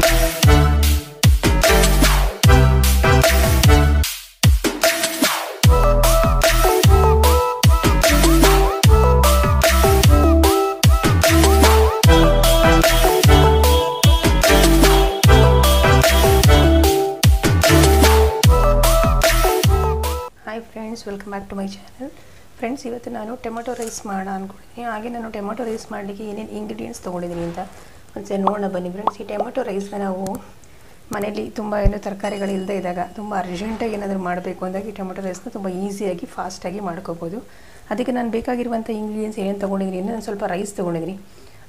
Friends, welcome back to my channel. Friends, I will make tomato rice. I will make tomato rice. I will make ingredients. I will make tomato rice. I will make tomato rice. Easy and fast. I will make ingredients. I will make rice. I will make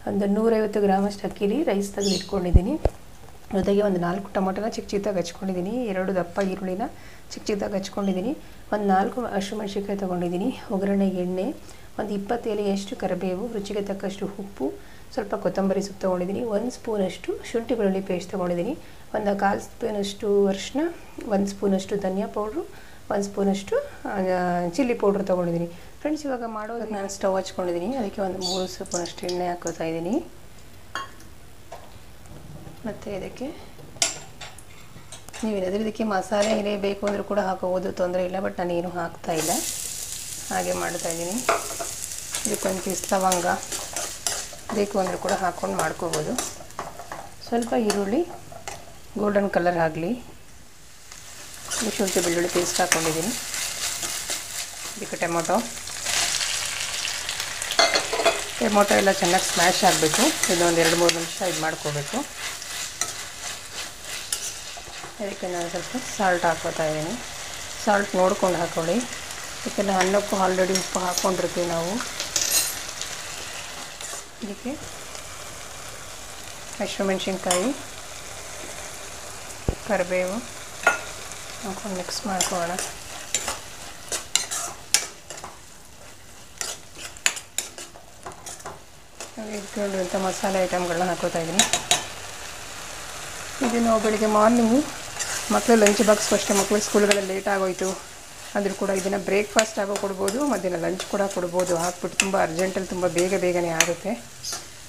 150 grams of rice. I will make ಒಂದು 4 ಟೊಮೆಟೊನ ಚಿಕ್ಕ ಚಿಕ್ಕದಾಗಿ ಹಚ್ಕೊಂಡಿದ್ದೀನಿ 2 ದಪ್ಪ ಈರುಳ್ಳಿನ ಚಿಕ್ಕ ಚಿಕ್ಕದಾಗಿ ಹಚ್ಕೊಂಡಿದ್ದೀನಿ ಒಂದು 4 ಹಸಿಮೆಣಸಿನಕಾಯಿ ತಗೊಂಡಿದ್ದೀನಿ ಒಗ್ಗರಣೆಗೆ ಎಣ್ಣೆ ಒಂದು 20 ಎಲೆಯಷ್ಟು ಕರಿಬೇವು ರುಚಿಗೆ ತಕ್ಕಷ್ಟು ಉಪ್ಪು ಸ್ವಲ್ಪ ಕೊತ್ತಂಬರಿ ಸೊಪ್ಪು ತಗೊಂಡಿದ್ದೀನಿ 1 ಸ್ಪೂನ್ ಅಷ್ಟು ಶುಂಠಿ ಬೆಳ್ಳುಳ್ಳಿ ಪೇಸ್ಟ್ ತಗೊಂಡಿದ್ದೀನಿ ಒಂದು 1/2 ಸ್ಪೂನ್ ಅಷ್ಟು ಅರಿಶಿನ 1 ಸ್ಪೂನ್ ಅಷ್ಟು ಧನಿಯಾ ಪೌಡರ್ 1 ಸ್ಪೂನ್ ಅಷ್ಟು ಚಿಲ್ಲಿ ಪೌಡರ್ ತಗೊಂಡಿದ್ದೀನಿ ಫ್ರೆಂಡ್ಸ್ ಇವಾಗ ಮಾಡೋದಕ್ಕೆ ನಾನು ಸ್ಟವ್ ಹಚ್ಕೊಂಡಿದ್ದೀನಿ ಅದಕ್ಕೆ ಒಂದು 3 ಸ್ಪೂನ್ ಅಷ್ಟು ಎಣ್ಣೆ ಹಾಕೋತಾ ಇದ್ದೀನಿ ಮತ್ತೆ ಇದಕ್ಕೆ ನೀವು ಇದಕ್ಕೆ ಮಸಾಲೆ ಏನೇ ಬೇಕು ಅಂದ್ರೂ ಕೂಡ ಹಾಕಬಹುದು ತೊಂದರೆ ಇಲ್ಲ ಬಟ್ ನಾನು ಏನು ಹಾಕ್ತಾ ಇಲ್ಲ ಹಾಗೆ ಮಾಡ್ತಾ ಇದ್ದೀನಿ ಇದಕ್ಕೆ ಒಂದು ಲವಂಗ ಬೇಕು ಅಂದ್ರೂ ಕೂಡ ಹಾಕೊಂಡು ಮಾಡ್ಕೋಬಹುದು ಸ್ವಲ್ಪ ಈರುಳ್ಳಿ ಗೋಲ್ಡನ್ ಕಲರ್ ಆಗಲಿ ಶುಂಠಿ ಬೆಳ್ಳುಳ್ಳಿ ಪೇಸ್ಟ್ ಹಾಕೊಂಡಿದ್ದೀನಿ ಇದಕ್ಕೆ ಟೊಮೆಟೊ ಎಲ್ಲ ಚೆನ್ನಾಗಿ ಸ್ಮ್ಯಾಶ್ ಆಗಬೇಕು ಇದೊಂದು 2-3 ನಿಮಿಷ ಇದು ಮಾಡ್ಕೋಬೇಕು ಇದಕ್ಕೆ ನಾನು ಸ್ವಲ್ಪ ಸಾಲ್ಟ್ ಹಾಕೋತಾ ಇದ್ದೀನಿ ಸಾಲ್ಟ್ ನೋಡ್ಕೊಂಡು ಹಾಕೊಳ್ಳಿ ಇದಕ್ಕೆ ಅನ್ನಕ್ಕೂ ಆಲ್ರೆಡಿ ಉಪ್ಪು ಹಾಕ್ಕೊಂಡಿರ್ತೀವಿ ನಾವು ಇದಕ್ಕೆ ಹಸಿಮೆಣಸಿನಕಾಯಿ ಕರಿಬೇವು ಹಾಕೊಂಡು ಮಿಕ್ಸ್ ಮಾಡ್ಕೊಳ್ಳೋಣ ಇಟ್ಕೊಂಡಿರುವಂಥ ಮಸಾಲೆ ಐಟಮ್ಗಳನ್ನ ಹಾಕೋತಾ ಇದ್ದೀನಿ ಇದು ನಾವು ಬೆಳಿಗ್ಗೆ ಮಾರ್ನಿಂಗು ಮಕ್ಕಳು ಲಂಚ್ ಬಾಕ್ಸ್ ಅಷ್ಟೇ ಮಕ್ಕಳು ಸ್ಕೂಲ್ಗಳಲ್ಲಿ ಲೇಟ್ ಆಗೋಯಿತು ಆದರೂ ಕೂಡ ಇದನ್ನು ಬ್ರೇಕ್ಫಾಸ್ಟ್ ಆಗೋ ಕೊಡ್ಬೋದು ಮಧ್ಯಾಹ್ನ ಲಂಚ್ ಕೂಡ ಕೊಡ್ಬೋದು ಹಾಕ್ಬಿಟ್ಟು ತುಂಬ ಅರ್ಜೆಂಟಲ್ಲಿ ತುಂಬ ಬೇಗನೆ ಆಗುತ್ತೆ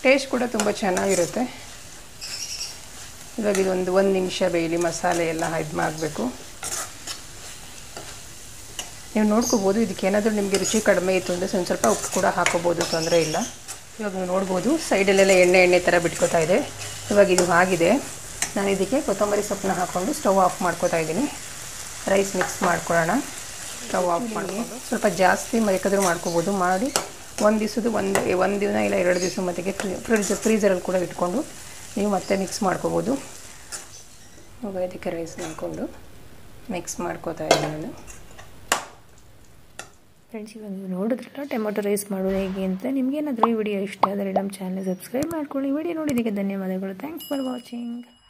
ಟೇಸ್ಟ್ ಕೂಡ ತುಂಬ ಚೆನ್ನಾಗಿರುತ್ತೆ ಇವಾಗ ಇದೊಂದು 1 ನಿಮಿಷ ಬೇಯಲಿ ಮಸಾಲೆ ಎಲ್ಲ ಇದು ಮಾಡಬೇಕು ನೀವು ನೋಡ್ಕೋಬೋದು ಇದಕ್ಕೆ ಏನಾದರೂ ನಿಮಗೆ ರುಚಿ ಕಡಿಮೆ ಇತ್ತು ಅಂದರೆ ಸ್ವಲ್ಪ ಉಪ್ಪು ಕೂಡ ಹಾಕೋಬೋದು ತೊಂದರೆ ಇಲ್ಲ ಇವಾಗ ನೀವು ನೋಡ್ಬೋದು ಸೈಡಲ್ಲೆಲ್ಲ ಎಣ್ಣೆ ಥರ ಬಿಟ್ಕೋತಾ ಇದೆ ಇವಾಗ ಇದು ಆಗಿದೆ ನಾನು ಇದಕ್ಕೆ ಕೊತ್ತಂಬರಿ ಸೊಪ್ಪನ್ನ ಹಾಕ್ಕೊಂಡು ಸ್ಟವ್ ಆಫ್ ಮಾಡ್ಕೋತಾ ಇದ್ದೀನಿ ರೈಸ್ ಮಿಕ್ಸ್ ಮಾಡ್ಕೊಳ್ಳೋಣ ಸ್ಟವ್ ಆಫ್ ಮಾಡ್ಕೊಂಡು ಸ್ವಲ್ಪ ಜಾಸ್ತಿ ಬೇಕಾದರೂ ಮಾಡ್ಕೋಬೋದು ಮಾಡಿ ಒಂದು ದಿವಸದ್ದು ಒಂದು ದಿನ ಇಲ್ಲ 2 ದಿವಸ ಮತ್ತಿಗೆ ಫ್ರೀಜರಲ್ಲಿ ಕೂಡ ಇಟ್ಕೊಂಡು ನೀವು ಮತ್ತೆ ಮಿಕ್ಸ್ ಮಾಡ್ಕೋಬೋದು ಇವಾಗ ಇದಕ್ಕೆ ರೈಸ್ ಮಾಡಿಕೊಂಡು ಮಿಕ್ಸ್ ಮಾಡ್ಕೋತಾ ಇದ್ದೀನಿ ನಾನು ಫ್ರೆಂಡ್ಸ್ ಇವಾಗ ನೀವು ನೋಡಿದ್ರಲ್ಲ ಟೊಮೆಟೊ ರೈಸ್ ಮಾಡೋದು ಹೇಗೆ ಅಂತ ನಿಮಗೇನಾದರೂ ಈ ವಿಡಿಯೋ ಇಷ್ಟ ಆದರೆ ನಮ್ಮ ಚಾನಲ್ ಸಬ್ಸ್ಕ್ರೈಬ್ ಮಾಡ್ಕೊಳ್ಳಿ ವಿಡಿಯೋ ನೋಡಿದ್ದಕ್ಕೆ ಧನ್ಯವಾದಗಳು ಥ್ಯಾಂಕ್ಸ್ ಫಾರ್ ವಾಚಿಂಗ್